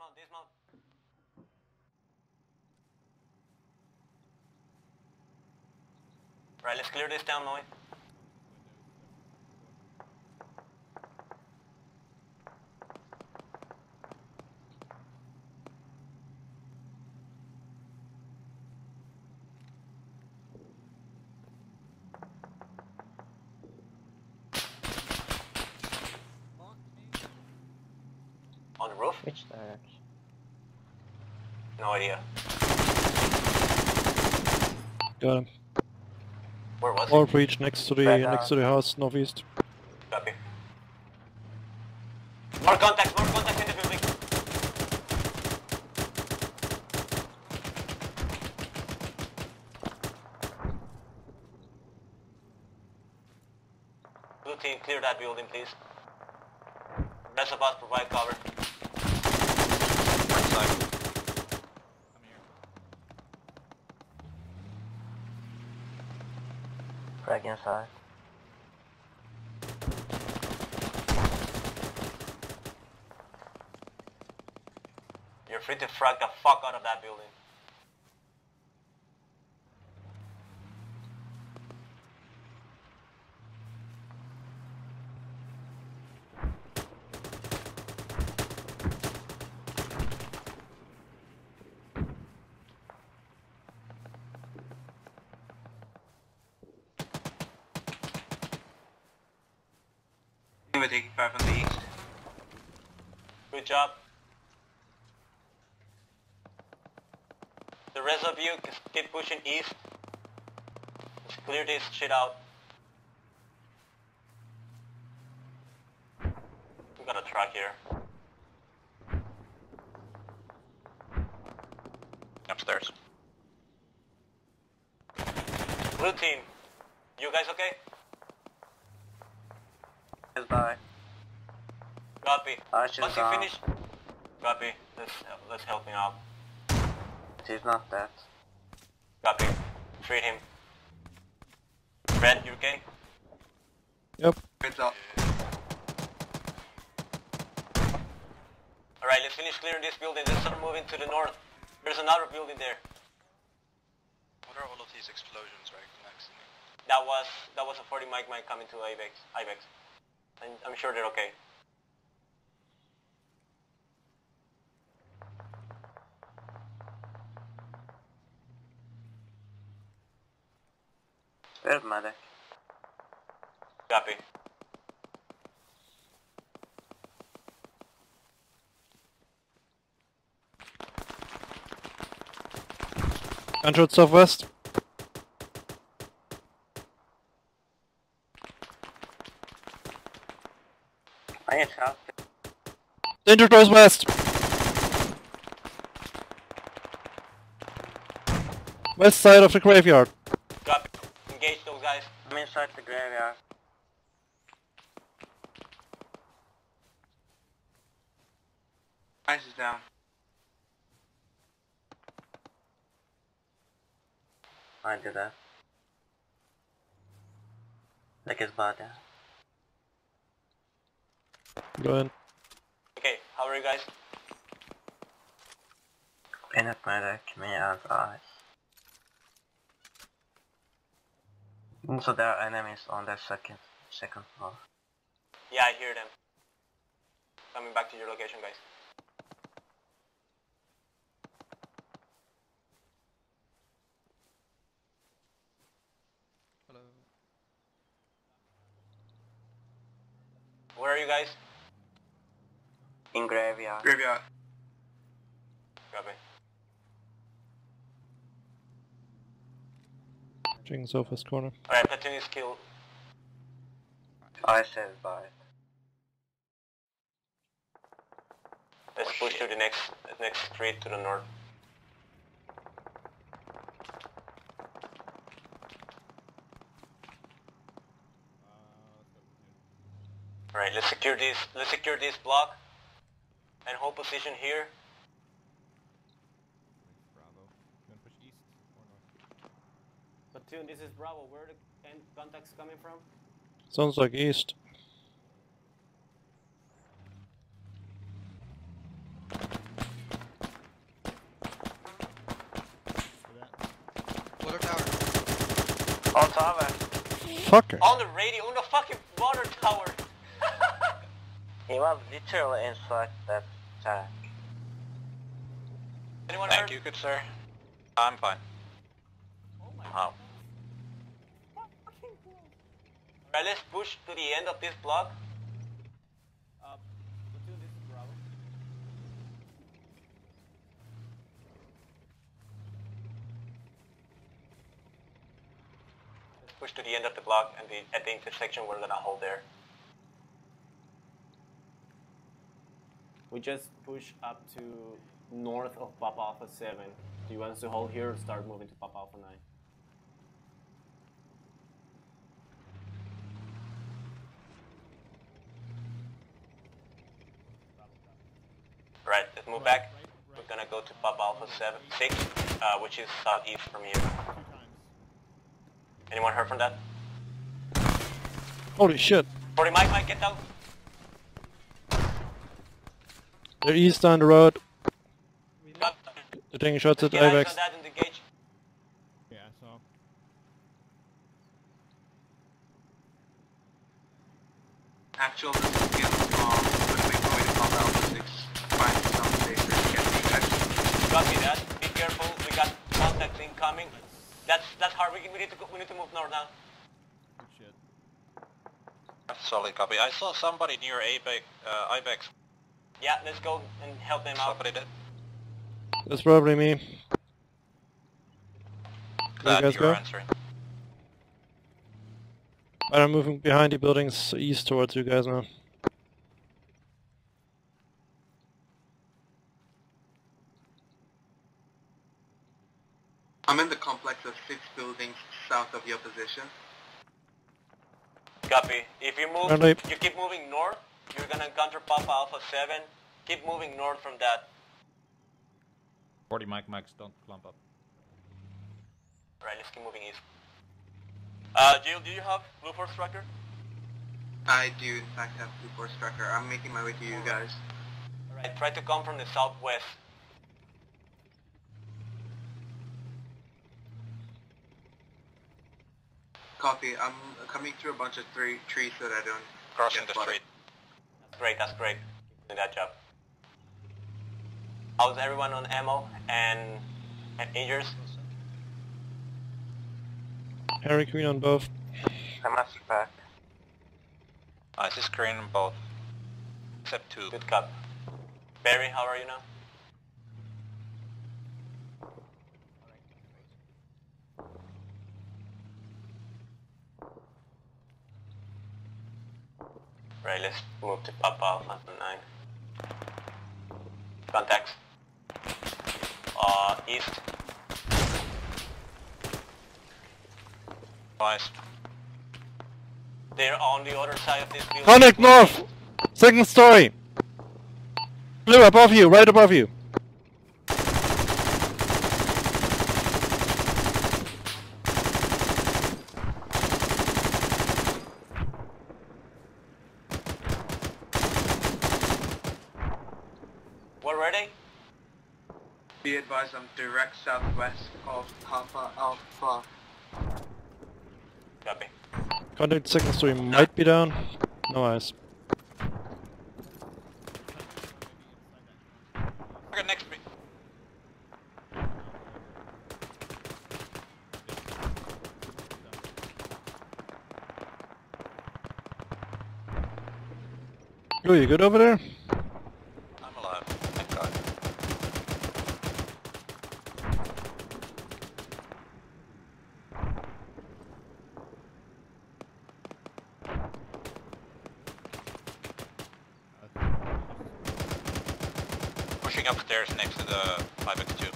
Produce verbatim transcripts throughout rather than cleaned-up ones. Dismount, dismount. Right, let's clear this down, Moe. On the roof? Which direction? No idea. Got him. Where was it? All breach next to the right, uh, next to the house, northeast. Copy. More contact, more contact in the building. Blue team, clear that building, please. Rest of us provide cover. Back inside. You're free to frag the fuck out of that building. We're taking fire from the east. Good job. The rest of you keep pushing east. Just clear this shit out. We got a truck here. Upstairs. Blue team, you guys okay? Bye. Copy. Once you down. Finish, copy. Let's let's help him out. He's not dead. Copy. Treat him. Red, you okay? Yep. Good job. All right, let's finish clearing this building. Let's start moving to the north. There's another building there. What are all of these explosions right next to me? That was that was a forty mic mine coming to Ibex. Ibex. I'm sure they're okay. There's medic. Copy. Entered southwest. Danger close west! West side of the graveyard. Copy. Engage those guys. I'm inside the graveyard. Ice is down. I do that. Like his body. Go ahead. Okay, how are you guys? Peanut medic, me and I. Also there are enemies on the second second floor. Yeah, I hear them. Coming back to your location, guys. Hello. Where are you guys? In graveyard. Graveyard. Copy. Checking southwest corner. Alright, platoon is killed. I said bye. Let's push to the next next street to the north. Alright, let's secure this let's secure this block. And hold position here. Bravo. You want to push east or north? Platoon, this is Bravo. Where are the end contacts coming from? Sounds like east. Motherfucker. On the radio, on the fucking water tower. He was literally inside that tank. Anyone Thank heard? you, good sir. I'm fine. Oh my god. Oh. Alright, let's push to the end of this block. Uh, we'll do this Bravo. Let's push to the end of the block, and the, at the intersection we're gonna hold there. We just push up to north of Papa Alpha seven. Do you want us to hold here or start moving to Papa Alpha nine? Right, let's move back. We're gonna go to Papa Alpha seven, six, uh, which is southeast from here. Anyone heard from that? Holy shit. forty Mike, Mike, get down. They're east on the road. They're taking shots at Ibex. Yeah, so. Actual, this is the bomb. We're going to pop out the six. Find some space that can be touched. Copy that. Be careful. We got contacts incoming. That's that's hard. We need to go, we need to move north now. Good shit. Solid copy. I saw somebody near Ibex. Uh, Ibex. Yeah, let's go and help them out. Somebody did. That's probably me. Glad you guys go? Right, I'm moving behind the buildings east towards you guys now. I'm in the complex of six buildings south of your position. Copy. If you move, Friendly. you keep moving north, you're gonna encounter Papa Alpha seven. Keep moving north from that. forty Mike, Mike's, don't clump up. Alright, let's keep moving east. Uh, Jill, do you have Blue Force Tracker? I do, in fact, have Blue Force Tracker. I'm making my way to you All guys. Alright, right, try to come from the southwest. Copy, I'm coming through a bunch of three trees so that I don't... Crossing the street. That's great, that's great. Doing that job. How's everyone on ammo and, and injuries? Harry Green on both. I'm after back. I see screen on both. Except two. Good cop. Barry, how are you now? Right, let's move to Papa Alpha nine. Contacts. Uh, east. West. They're on the other side of this building. Contact north! Second story! Blue, above you, right above you. Where were they? Be advised, I'm direct southwest of Papa Alpha. Copy. Contact second story might be down. No eyes. Okay, next to me. Oh, you good over there? Pushing upstairs next to the five by two.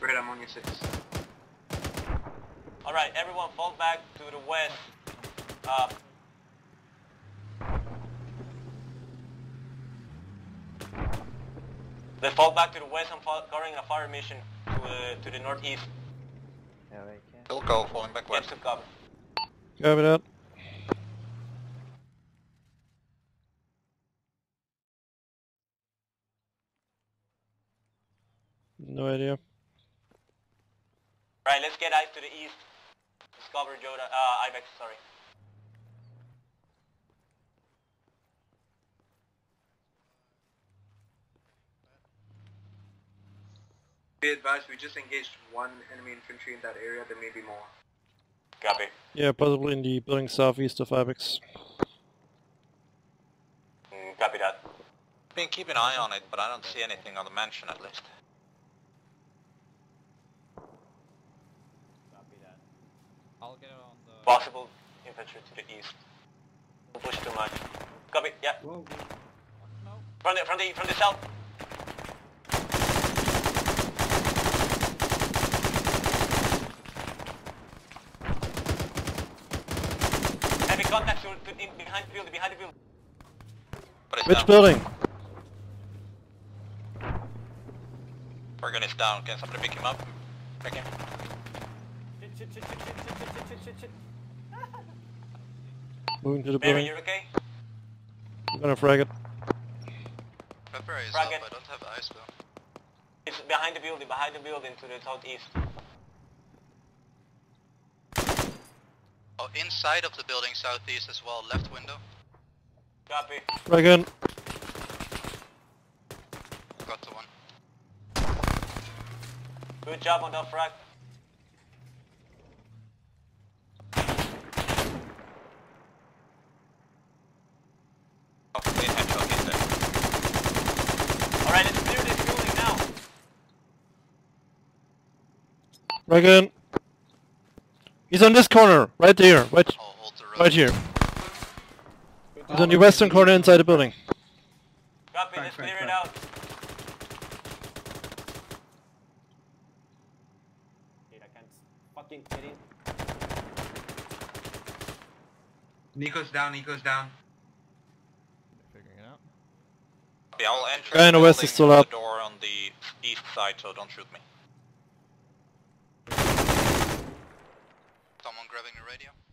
Great, I'm on your six. Alright, everyone fall back to the west. Uh, they fall back to the west and covering a fire mission to, uh, to the northeast. Yeah, they can. Still go, falling back west. Get to cover. Cover it up. No idea. Right, let's get eyes to the east. Let's cover Jordan, uh, Ibex, sorry. Be advised, we just engaged one enemy infantry in that area, there may be more. Copy. Yeah, possibly in the building southeast of Ibex. Mm, copy that. I mean, keep an eye on it, but I don't see anything on the mansion at least. Copy that. I'll get on the... Possible infantry to the east. Don't push too much. Copy, yeah. Whoa. No. From the, from the, from the south. Contacts to in behind the building, behind the building. Which down. Building? Morgan is down, can somebody pick him up? Pick him. Shit, shit, shit, shit, shit, shit, shit, shit, shit, shit. Moving to the Mary, building. You're okay? I'm gonna frag it. Pepper is frag up, it. I don't have ice though. It's behind the building, behind the building to the southeast. Oh, inside of the building, southeast as well, left window. Copy. Right in. Got the one. Good job on that frag. Oh, they had to get there. Alright, let's clear this building now. Right in. He's on this corner, right there, right, right here. He's on the western corner inside the building. Copy, let's clear it out. Dude, I can't fucking get in. Nico's down, Nico's down. Figuring it out. Yeah, I'll enter the building through the door on the east side, so don't shoot me. Someone grabbing a radio.